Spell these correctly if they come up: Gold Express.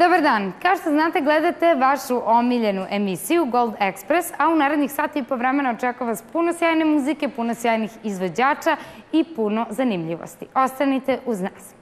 Dobar dan. Kao što znate, gledate vašu omiljenu emisiju Gold Express, a u narednih sati i po vremena očekuje vas puno sjajne muzike, puno sjajnih izvođača i puno zanimljivosti. Ostanite uz nas.